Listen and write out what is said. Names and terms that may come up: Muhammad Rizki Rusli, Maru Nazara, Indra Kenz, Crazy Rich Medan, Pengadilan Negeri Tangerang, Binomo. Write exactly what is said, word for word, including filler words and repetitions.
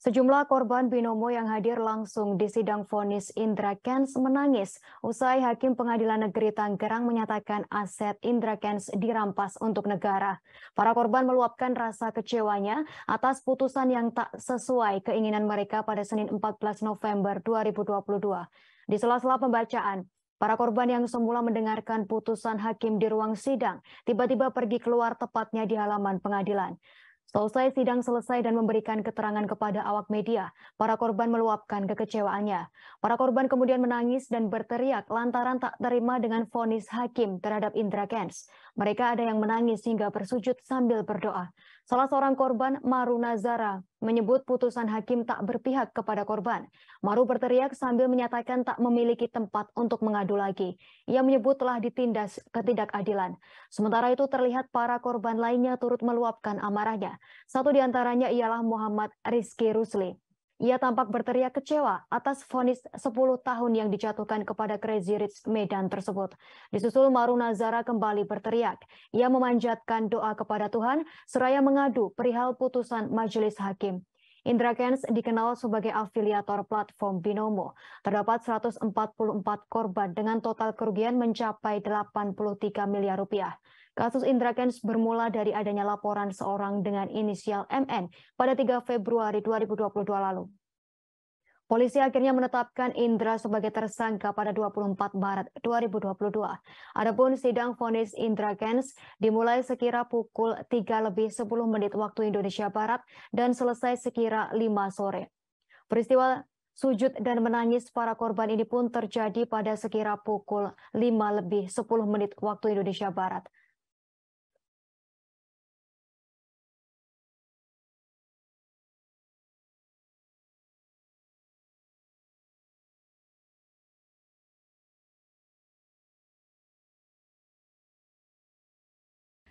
Sejumlah korban Binomo yang hadir langsung di sidang vonis Indra Kenz menangis usai Hakim Pengadilan Negeri Tangerang menyatakan aset Indra Kenz dirampas untuk negara. Para korban meluapkan rasa kecewanya atas putusan yang tak sesuai keinginan mereka pada Senin empat belas November dua ribu dua puluh dua. Di sela-sela pembacaan, para korban yang semula mendengarkan putusan hakim di ruang sidang tiba-tiba pergi keluar tepatnya di halaman pengadilan. Selesai sidang selesai dan memberikan keterangan kepada awak media, para korban meluapkan kekecewaannya. Para korban kemudian menangis dan berteriak lantaran tak terima dengan vonis hakim terhadap Indra Kenz. Mereka ada yang menangis hingga bersujud sambil berdoa. Salah seorang korban, Maru Nazara, menyebut putusan hakim tak berpihak kepada korban. Maru berteriak sambil menyatakan tak memiliki tempat untuk mengadu lagi. Ia menyebut telah ditindas ketidakadilan. Sementara itu terlihat para korban lainnya turut meluapkan amarahnya. Satu di antaranya ialah Muhammad Rizki Rusli. Ia tampak berteriak kecewa atas vonis sepuluh tahun yang dijatuhkan kepada Crazy Rich Medan tersebut. Disusul Maru Nazara kembali berteriak. Ia memanjatkan doa kepada Tuhan seraya mengadu perihal putusan majelis hakim. Indra Kenz dikenal sebagai afiliator platform Binomo. Terdapat seratus empat puluh empat korban dengan total kerugian mencapai delapan puluh tiga miliar rupiah. Kasus Indra Kenz bermula dari adanya laporan seorang dengan inisial M N pada tiga Februari dua ribu dua puluh dua lalu. Polisi akhirnya menetapkan Indra sebagai tersangka pada dua puluh empat Maret dua ribu dua puluh dua. Adapun sidang vonis Indra Kenz dimulai sekira pukul tiga lebih sepuluh menit waktu Indonesia Barat dan selesai sekira lima sore. Peristiwa sujud dan menangis para korban ini pun terjadi pada sekira pukul lima lebih sepuluh menit waktu Indonesia Barat.